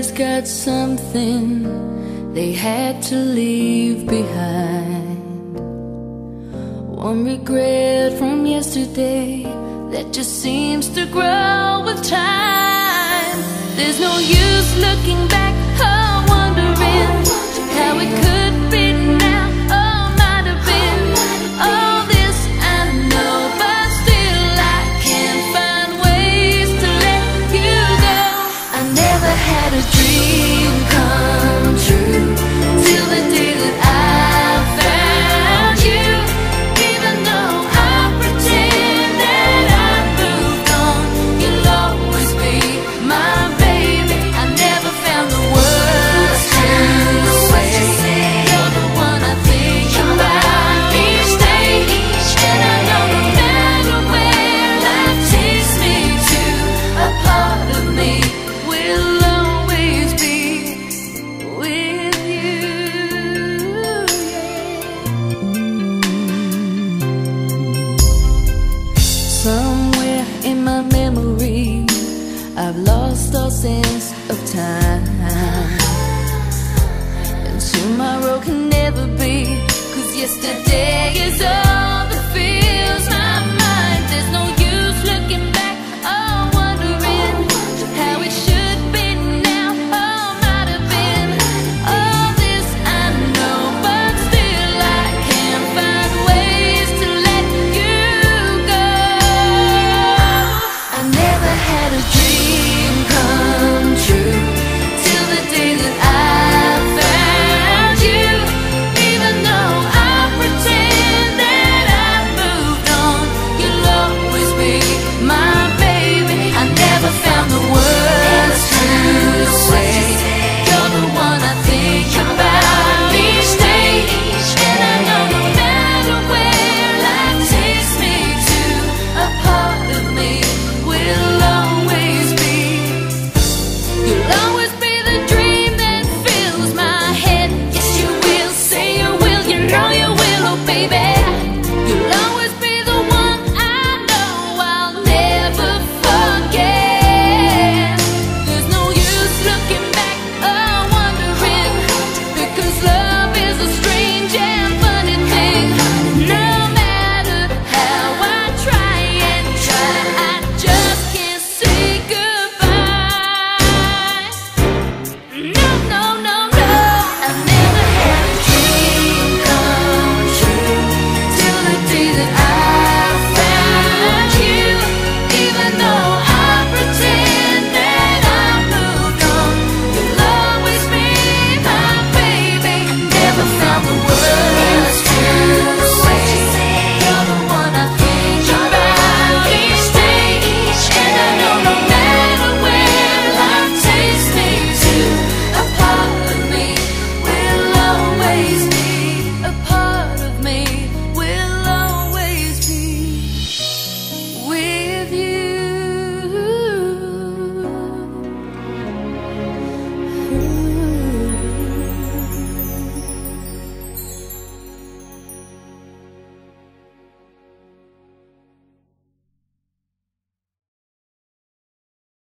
always got something they had to leave behind. One regret from yesterday that just seems to grow with time. There's no use looking back or wondering how it could be now. Oh, might have been all this I know, but still I can't find ways to let you go. I never had a dream come true till the day that I found you. Even though I pretend that I've moved on, you'll always be my baby. I never found the words to say. You're the one I think about each day, and I know no matter where life takes me to, a part of me will always be with you. Somewhere in my memory, I've lost all sense of time, and tomorrow can never be, 'cause yesterday is over.